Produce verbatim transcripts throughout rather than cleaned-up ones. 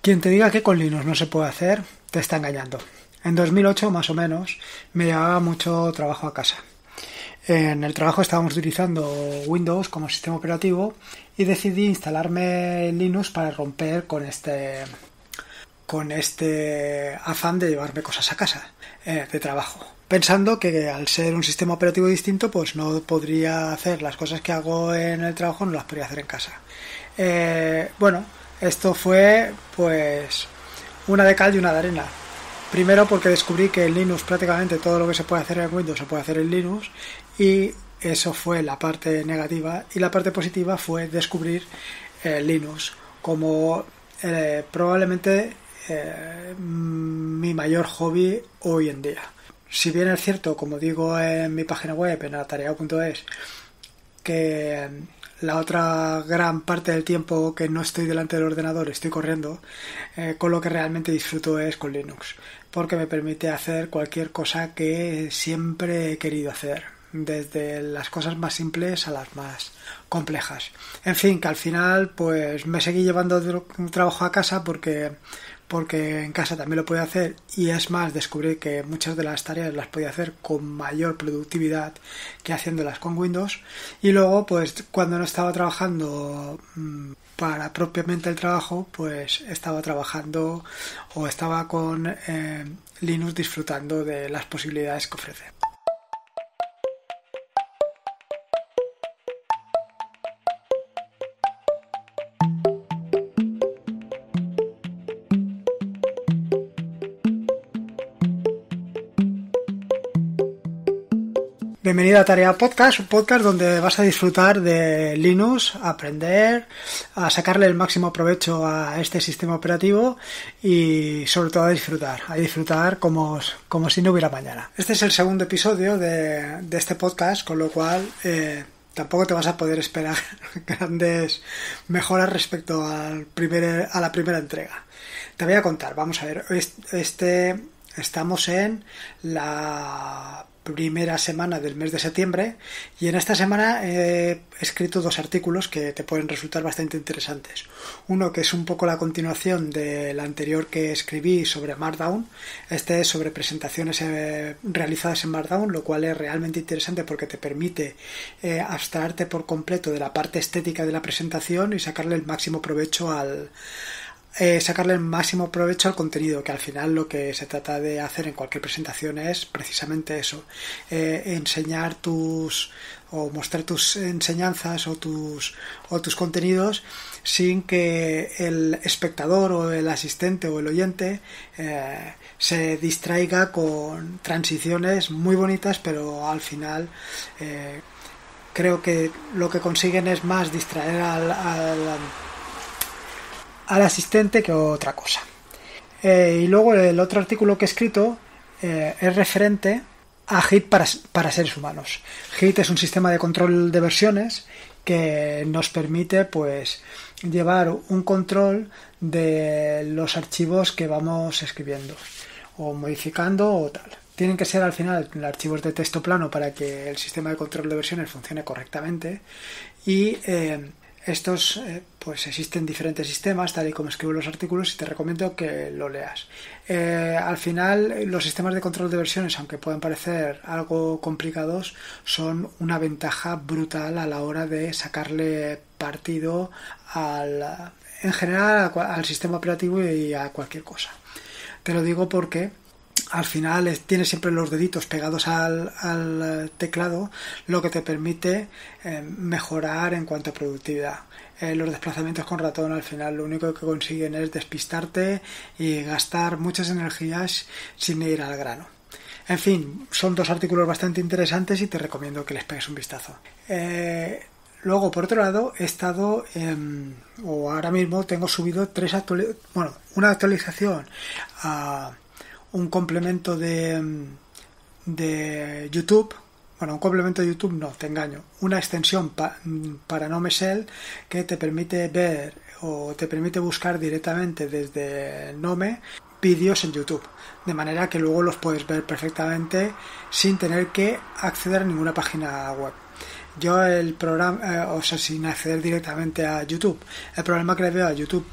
Quien te diga que con Linux no se puede hacer, te está engañando. En dos mil ocho, más o menos, me llevaba mucho trabajo a casa. En el trabajo estábamos utilizando Windows como sistema operativo y decidí instalarme Linux para romper con este, con este afán de llevarme cosas a casa eh, de trabajo, pensando que al ser un sistema operativo distinto, pues no podría hacer las cosas que hago en el trabajo, no las podría hacer en casa. Eh, bueno, esto fue pues una de cal y una de arena. Primero, porque descubrí que en Linux prácticamente todo lo que se puede hacer en Windows se puede hacer en Linux, y eso fue la parte negativa, y la parte positiva fue descubrir eh, Linux como eh, probablemente eh, mi mayor hobby hoy en día. Si bien es cierto, como digo en mi página web, en atareao punto es, que la otra gran parte del tiempo que no estoy delante del ordenador estoy corriendo, eh, con lo que realmente disfruto es con Linux, porque me permite hacer cualquier cosa que siempre he querido hacer, desde las cosas más simples a las más complejas. En fin, que al final pues me seguí llevando un trabajo a casa porque, porque en casa también lo podía hacer, y es más, descubrí que muchas de las tareas las podía hacer con mayor productividad que haciéndolas con Windows. Y luego, pues cuando no estaba trabajando para propiamente el trabajo, pues estaba trabajando o estaba con eh, Linux disfrutando de las posibilidades que ofrece. Bienvenido a Tarea Podcast, un podcast donde vas a disfrutar de Linux, a aprender, a sacarle el máximo provecho a este sistema operativo y sobre todo a disfrutar, a disfrutar como, como si no hubiera mañana. Este es el segundo episodio de, de este podcast, con lo cual eh, tampoco te vas a poder esperar grandes mejoras respecto al primer, a la primera entrega. Te voy a contar, vamos a ver, este, estamos en la primera semana del mes de septiembre, y en esta semana he escrito dos artículos que te pueden resultar bastante interesantes. Uno que es un poco la continuación del anterior que escribí sobre Markdown. Este es sobre presentaciones realizadas en Markdown, lo cual es realmente interesante porque te permite abstraerte por completo de la parte estética de la presentación y sacarle el máximo provecho al Eh, sacarle el máximo provecho al contenido, que al final lo que se trata de hacer en cualquier presentación es precisamente eso, eh, enseñar tus o mostrar tus enseñanzas o tus o tus contenidos sin que el espectador o el asistente o el oyente eh, se distraiga con transiciones muy bonitas, pero al final eh, creo que lo que consiguen es más distraer al, al al asistente que otra cosa. Eh, y luego el otro artículo que he escrito eh, es referente a Git para, para seres humanos. Git es un sistema de control de versiones que nos permite pues llevar un control de los archivos que vamos escribiendo o modificando o tal. Tienen que ser al final archivos de texto plano para que el sistema de control de versiones funcione correctamente, y eh, estos, eh, pues existen diferentes sistemas, tal y como escribo los artículos, y te recomiendo que lo leas. Eh, al final, los sistemas de control de versiones, aunque puedan parecer algo complicados, son una ventaja brutal a la hora de sacarle partido al, en general al sistema operativo y a cualquier cosa. Te lo digo porque al final tienes siempre los deditos pegados al, al teclado, lo que te permite eh, mejorar en cuanto a productividad. Eh, los desplazamientos con ratón al final lo único que consiguen es despistarte y gastar muchas energías sin ir al grano. En fin, son dos artículos bastante interesantes y te recomiendo que les pegues un vistazo. Eh, Luego, por otro lado, he estado, eh, o ahora mismo tengo subido tres actualizaciones, bueno, una actualización a un complemento de, de YouTube, bueno, un complemento de YouTube no, te engaño, una extensión pa, para GNOME Shell que te permite ver o te permite buscar directamente desde GNOME vídeos en YouTube, de manera que luego los puedes ver perfectamente sin tener que acceder a ninguna página web. Yo el programa, eh, o sea, sin acceder directamente a YouTube, el problema que le veo a YouTube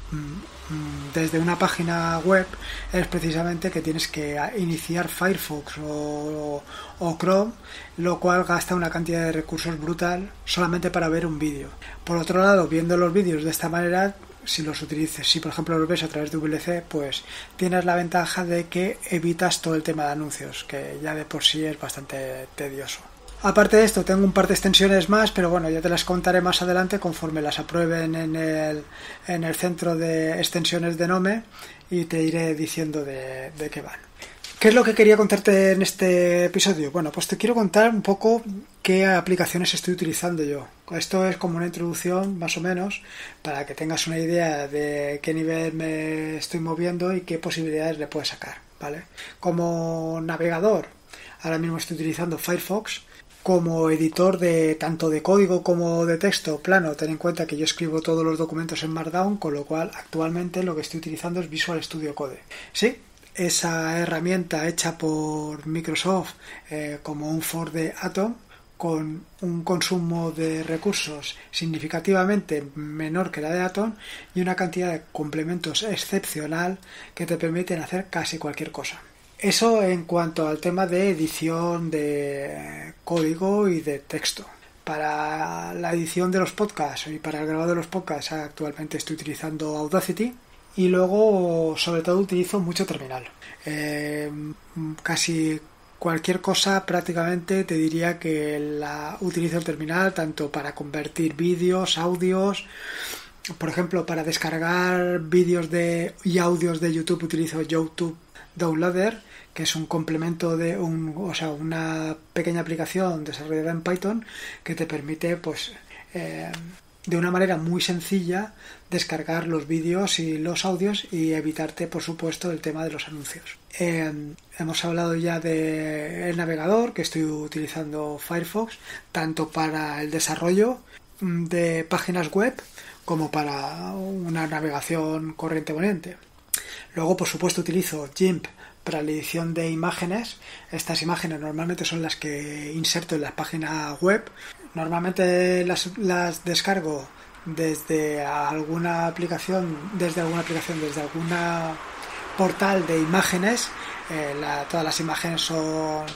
desde una página web es precisamente que tienes que iniciar Firefox o, o Chrome, lo cual gasta una cantidad de recursos brutal solamente para ver un vídeo. Por otro lado, viendo los vídeos de esta manera, si los utilices, si por ejemplo los ves a través de V L C, pues tienes la ventaja de que evitas todo el tema de anuncios, que ya de por sí es bastante tedioso. Aparte de esto, tengo un par de extensiones más, pero bueno, ya te las contaré más adelante conforme las aprueben en el, en el centro de extensiones de GNOME, y te iré diciendo de, de qué van. ¿Qué es lo que quería contarte en este episodio? Bueno, pues te quiero contar un poco qué aplicaciones estoy utilizando yo. Esto es como una introducción, más o menos, para que tengas una idea de qué nivel me estoy moviendo y qué posibilidades le puedes sacar, ¿vale? Como navegador, ahora mismo estoy utilizando Firefox. Como editor de tanto de código como de texto plano, ten en cuenta que yo escribo todos los documentos en Markdown, con lo cual actualmente lo que estoy utilizando es Visual Studio Code. Sí, esa herramienta hecha por Microsoft eh, como un fork de Atom, con un consumo de recursos significativamente menor que la de Atom y una cantidad de complementos excepcional que te permiten hacer casi cualquier cosa. Eso en cuanto al tema de edición de código y de texto. Para la edición de los podcasts y para el grabado de los podcasts actualmente estoy utilizando Audacity, y luego sobre todo utilizo mucho terminal. Eh, casi cualquier cosa prácticamente te diría que la utilizo el terminal, tanto para convertir vídeos, audios. Por ejemplo, para descargar vídeos de y audios de YouTube utilizo YouTube Downloader, que es un complemento de un, o sea, una pequeña aplicación desarrollada en Python que te permite, pues, eh, de una manera muy sencilla descargar los vídeos y los audios y evitarte, por supuesto, el tema de los anuncios. Eh, hemos hablado ya del navegador, que estoy utilizando Firefox, tanto para el desarrollo de páginas web como para una navegación corriente corriente. Luego, por supuesto, utilizo GIMP para la edición de imágenes. Estas imágenes normalmente son las que inserto en las páginas web. Normalmente las, las descargo desde alguna aplicación, desde alguna aplicación, desde alguna portal de imágenes. Eh, la, todas las imágenes son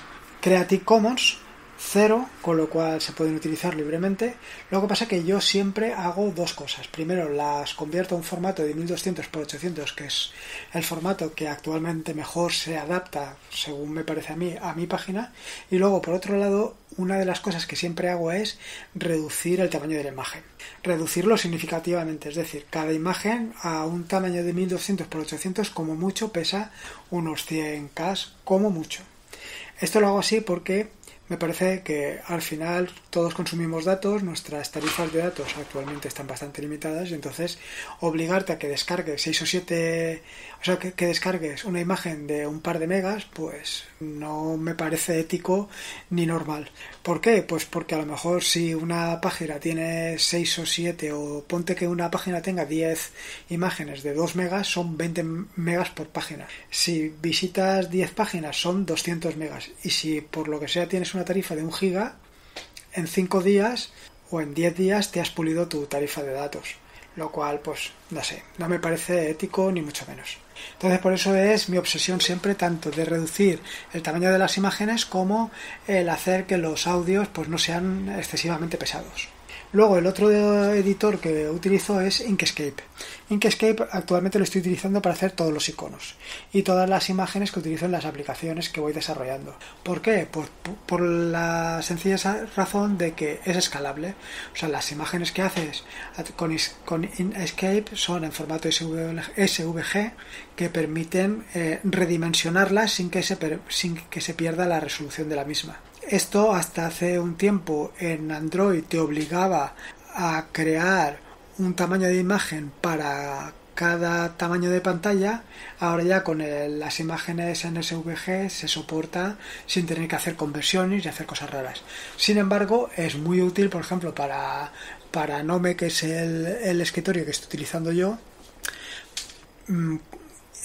Creative Commons cero, con lo cual se pueden utilizar libremente. Lo que pasa es que yo siempre hago dos cosas. Primero, las convierto a un formato de mil doscientos por ochocientos, que es el formato que actualmente mejor se adapta, según me parece a mí, a mi página. Y luego, por otro lado, una de las cosas que siempre hago es reducir el tamaño de la imagen. Reducirlo significativamente, es decir, cada imagen a un tamaño de mil doscientos por ochocientos como mucho pesa unos cien kilos como mucho. Esto lo hago así porque me parece que al final todos consumimos datos, nuestras tarifas de datos actualmente están bastante limitadas, y entonces obligarte a que descargues seis o siete, o sea, que, que descargues una imagen de un par de megas, pues no me parece ético ni normal. ¿Por qué? Pues porque a lo mejor si una página tiene seis o siete, o ponte que una página tenga diez imágenes de dos megas, son veinte megas por página. Si visitas diez páginas son doscientos megas, y si por lo que sea tienes una Una tarifa de un giga, en cinco días o en diez días te has pulido tu tarifa de datos, lo cual, pues no sé, no me parece ético ni mucho menos. Entonces, por eso es mi obsesión siempre, tanto de reducir el tamaño de las imágenes como el hacer que los audios pues no sean excesivamente pesados. Luego, el otro editor que utilizo es Inkscape. Inkscape actualmente lo estoy utilizando para hacer todos los iconos y todas las imágenes que utilizo en las aplicaciones que voy desarrollando. ¿Por qué? Por, por la sencilla razón de que es escalable. O sea, las imágenes que haces con, con Inkscape son en formato S V G, que permiten eh, redimensionarlas sin que, se, sin que se pierda la resolución de la misma. Esto hasta hace un tiempo en Android te obligaba a crear un tamaño de imagen para cada tamaño de pantalla. Ahora ya con el, las imágenes en S V G se soporta sin tener que hacer conversiones y hacer cosas raras. Sin embargo, es muy útil, por ejemplo, para, para GNOME, que es el, el escritorio que estoy utilizando yo.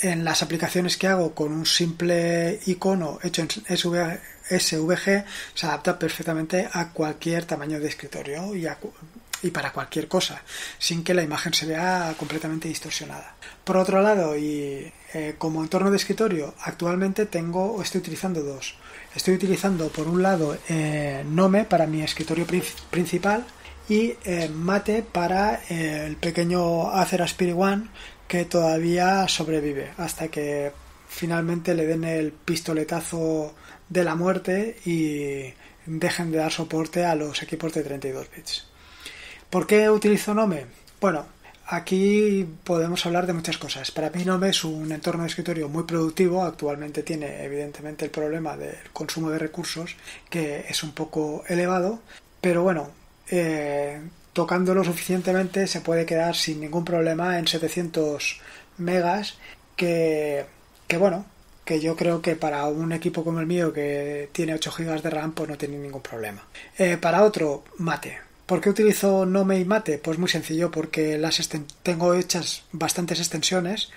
En las aplicaciones que hago con un simple icono hecho en S V G, S V G se adapta perfectamente a cualquier tamaño de escritorio y, a, y para cualquier cosa, sin que la imagen se vea completamente distorsionada. Por otro lado, y eh, como entorno de escritorio, actualmente tengo o estoy utilizando dos. Estoy utilizando, por un lado, eh, GNOME para mi escritorio principal y eh, Mate para eh, el pequeño Acer Aspire One, que todavía sobrevive hasta que finalmente le den el pistoletazo de la muerte y dejen de dar soporte a los equipos de treinta y dos bits. ¿Por qué utilizo GNOME? Bueno, aquí podemos hablar de muchas cosas. Para mí GNOME es un entorno de escritorio muy productivo. Actualmente tiene evidentemente el problema del consumo de recursos, que es un poco elevado, pero bueno, eh, tocándolo suficientemente se puede quedar sin ningún problema en setecientos megas, que, que bueno, que yo creo que para un equipo como el mío, que tiene ocho gigas de RAM, pues no tiene ningún problema. Eh, para otro, Mate. ¿Por qué utilizo GNOME y Mate? Pues muy sencillo, porque las tengo hechas bastantes extensiones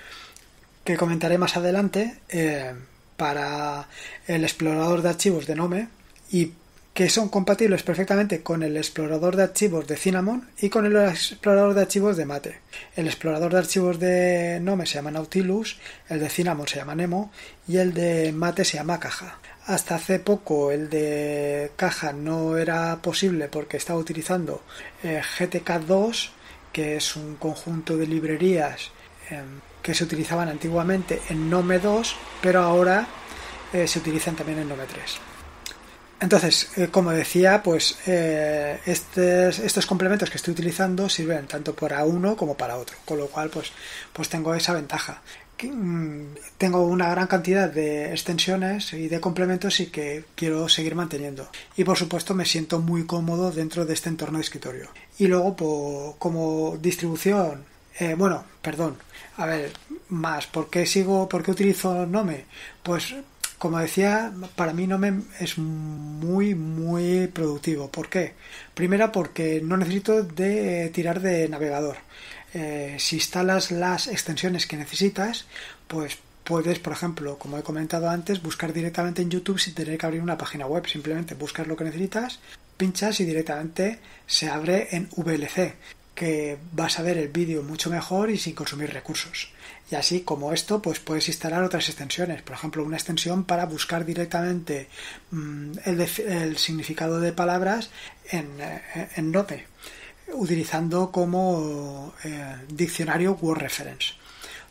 que comentaré más adelante eh, para el explorador de archivos de GNOME, y que son compatibles perfectamente con el explorador de archivos de Cinnamon y con el explorador de archivos de Mate. El explorador de archivos de GNOME se llama Nautilus, el de Cinnamon se llama Nemo y el de Mate se llama Caja. Hasta hace poco el de Caja no era posible porque estaba utilizando eh, G T K dos, que es un conjunto de librerías eh, que se utilizaban antiguamente en GNOME dos, pero ahora eh, se utilizan también en GNOME tres. Entonces, eh, como decía, pues eh, estes, estos complementos que estoy utilizando sirven tanto para uno como para otro, con lo cual pues, pues tengo esa ventaja. Que, mmm, tengo una gran cantidad de extensiones y de complementos y que quiero seguir manteniendo. Y por supuesto me siento muy cómodo dentro de este entorno de escritorio. Y luego por, como distribución, eh, bueno, perdón, a ver, más, ¿por qué sigo, por qué utilizo GNOME? Pues... como decía, para mí GNOME es muy, muy productivo. ¿Por qué? Primero, porque no necesito de tirar de navegador. Eh, si instalas las extensiones que necesitas, pues puedes, por ejemplo, como he comentado antes, buscar directamente en YouTube sin tener que abrir una página web. Simplemente buscas lo que necesitas, pinchas y directamente se abre en V L C, que vas a ver el vídeo mucho mejor y sin consumir recursos. Y así como esto, pues puedes instalar otras extensiones, por ejemplo una extensión para buscar directamente mmm, el, el significado de palabras en, en GNOME, utilizando como eh, diccionario Word Reference.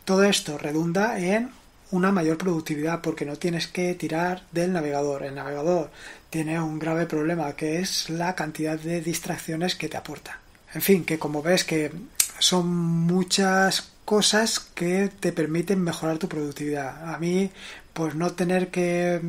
Todo esto redunda en una mayor productividad porque no tienes que tirar del navegador. El navegador tiene un grave problema, que es la cantidad de distracciones que te aporta. En fin, que como ves que son muchas cosas que te permiten mejorar tu productividad. A mí, pues no tener que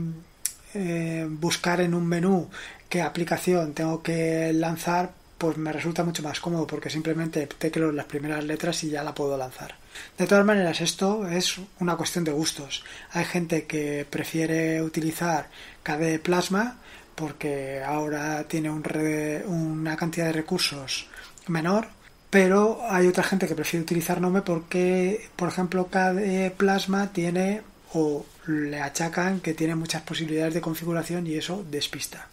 eh, buscar en un menú qué aplicación tengo que lanzar, pues me resulta mucho más cómodo porque simplemente tecleo las primeras letras y ya la puedo lanzar. De todas maneras, esto es una cuestión de gustos. Hay gente que prefiere utilizar K D E Plasma porque ahora tiene un re, una cantidad de recursos menor, pero hay otra gente que prefiere utilizar GNOME porque, por ejemplo, K D E Plasma tiene, o le achacan que tiene muchas posibilidades de configuración y eso despista.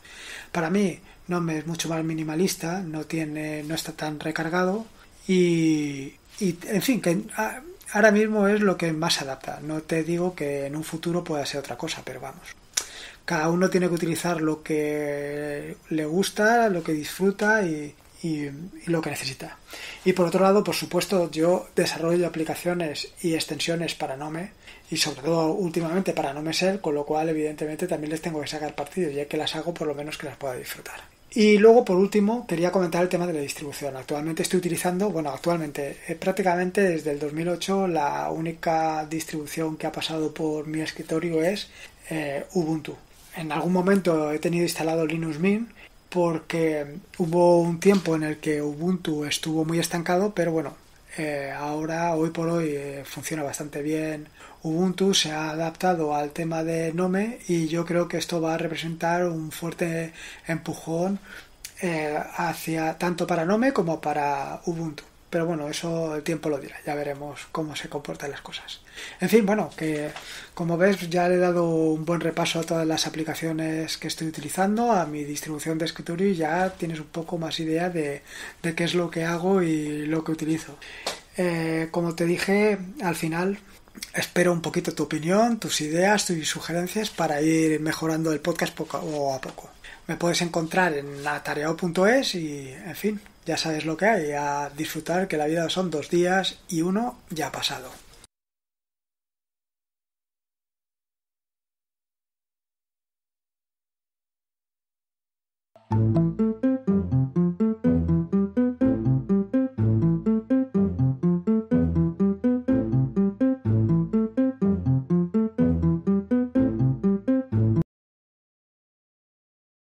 Para mí, GNOME es mucho más minimalista, no tiene, no está tan recargado y, y en fin, que ahora mismo es lo que más se adapta. No te digo que en un futuro pueda ser otra cosa, pero vamos. Cada uno tiene que utilizar lo que le gusta, lo que disfruta y... Y, y lo que necesita. Y por otro lado, por supuesto, yo desarrollo aplicaciones y extensiones para GNOME y sobre todo últimamente para GNOME Shell, con lo cual evidentemente también les tengo que sacar partido, ya que las hago por lo menos que las pueda disfrutar. Y luego, por último, quería comentar el tema de la distribución. Actualmente estoy utilizando, bueno, actualmente eh, prácticamente desde el dos mil ocho la única distribución que ha pasado por mi escritorio es eh, Ubuntu. En algún momento he tenido instalado Linux Mint, porque hubo un tiempo en el que Ubuntu estuvo muy estancado, pero bueno, eh, ahora, hoy por hoy, eh, funciona bastante bien. Ubuntu se ha adaptado al tema de GNOME y yo creo que esto va a representar un fuerte empujón eh, hacia tanto para GNOME como para Ubuntu. Pero bueno, eso el tiempo lo dirá, ya veremos cómo se comportan las cosas. En fin, bueno, que como ves ya le he dado un buen repaso a todas las aplicaciones que estoy utilizando, a mi distribución de escritorio, y ya tienes un poco más idea de, de qué es lo que hago y lo que utilizo. Eh, como te dije, al final espero un poquito tu opinión, tus ideas, tus sugerencias para ir mejorando el podcast poco a poco. Me puedes encontrar en atareao punto es y, en fin, ya sabes lo que hay, a disfrutar, que la vida son dos días y uno ya ha pasado.